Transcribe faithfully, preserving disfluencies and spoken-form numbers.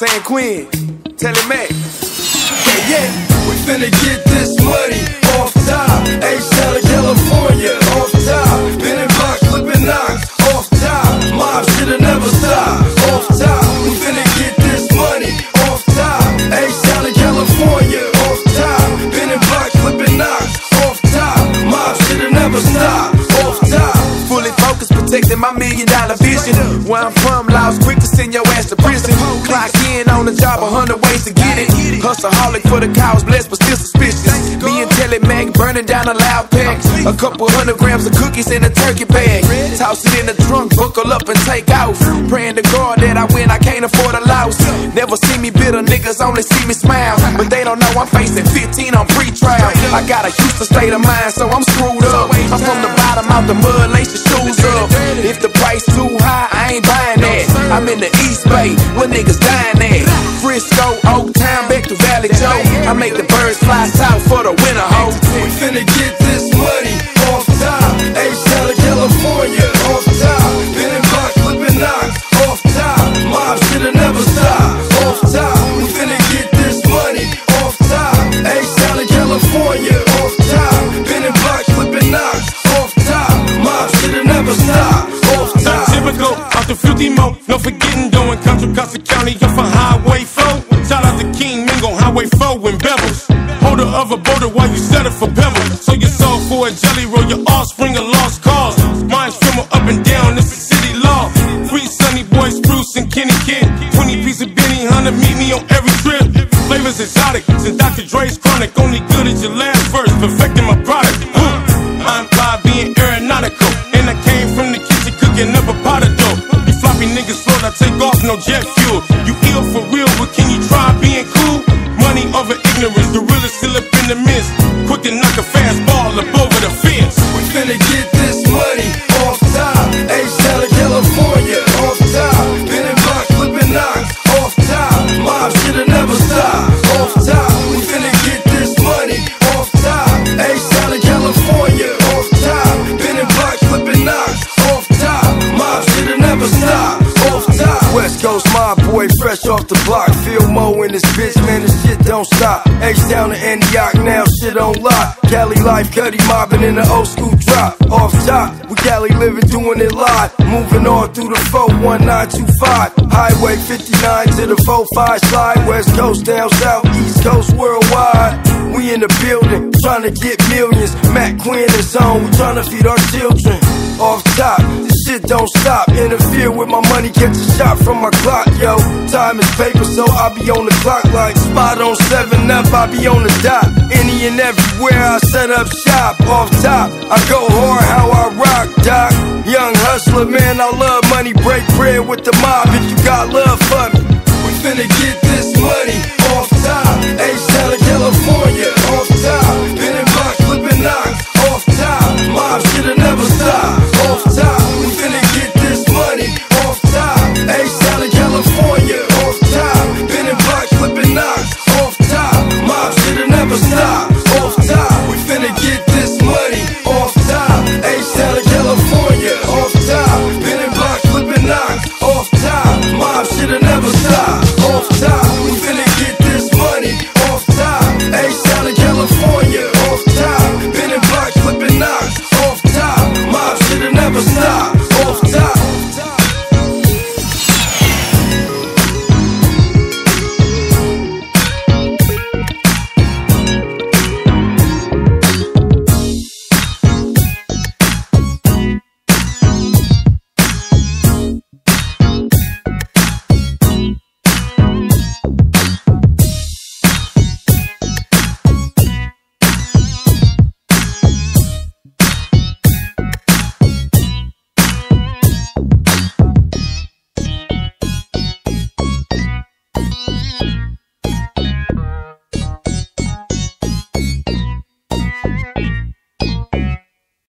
San Quinn, Telly Mag. Yeah, yeah, we finna get this money off top. H-Town of California, off top. Been in blocks, flipping knocks, off top. Mob should've never stopped, off top. We finna get this money off top. H-Town of California, off top. Been in blocks, flipping knocks, off top. Mob should've never stopped, off top. Fully focused, protecting my million dollar vision. Where I'm from, laws quick to send your ass to prison. Clock in on the job, a hundred ways to get it. Hustaholic for the cows, blessed but still suspicious. Me and Telly Mag burning down a loud pack. A couple hundred grams of cookies in a turkey bag. Toss it in the trunk, buckle up and take off. Praying to God that I win, I can't afford a loss. Never see me bitter, niggas only see me smile. But they don't know I'm facing fifteen on pre-trial. I got a Houston state of mind, so I'm screwed up. I'm from the bottom, out the mud, lace your shoes up. If the price too high, I ain't buying that. I'm in the East Bay, where niggas dying at. Frisco, H-Town, back to Valley Joe. I make the birds fly south for the winter, ho. We finna get this money off top. H-Town of California, off top. Been in blocks, flipping knocks, off top. Mob should've never stopped, off top. We finna get this money off top. H-Town of California, off top. Been in blocks, flipping knocks, off top. Mob should've never stopped, off top. Typical, out the filthy mo, no forgetting doing Contra Costa County, off a Highway four. Shout out to King Mingo, Highway four and Bevels. Holder of a border while you settle for pebbles. So you sold for a jelly roll, your offspring a lost cause. Mine's criminal up and down, this is city law. Free Sunny Boy, Spruce and Kenny Kid. twenty piece of Benny Hunter, meet me on every trip. Flavors exotic, since Doctor Dre's chronic. Only good as your last verse, perfecting my product. Huh. I'm fly being aeronautical. And I came from the kitchen cooking up a pot of dough. You floppy niggas float, I take off, no jet fuel. You ill for real, but can you try being cool? Money over ignorance, the real is still up in the midst. Quick to knock a fastball up over the fence. We finna get this money off top. H-Town of California, off top. Been in blocks, flipping knocks, off top. Mob should've never stopped, off top. We finna get this money off top. H-Town of California, off top. Been in blocks, flipping knocks, off top. Mob should've never stopped, off top. West Coast mob boy, fresh off the block. Feel Mo in this bitch, man, this shit don't stop. H-Town to Antioch, now shit on lock. Cali life, Cuddy mobbing in the old school drop. Off top, we Cali living, doing it live. Moving on through the four one nine two five. Highway fifty-nine to the four five slide. West Coast, down south, East Coast, worldwide. We in the building, trying to get millions. Matt Quinn is on, we trying to feed our children. Off top, this shit don't stop. Interfere with my money, catch a shot from my clock, yo. Time is paper, so I be on the clock like spot on seven up, I be on the dot. Any and everywhere I set up shop. Off top, I go hard how I rock, doc. Young hustler, man, I love money. Break bread with the mob if you got love for me. We finna get this money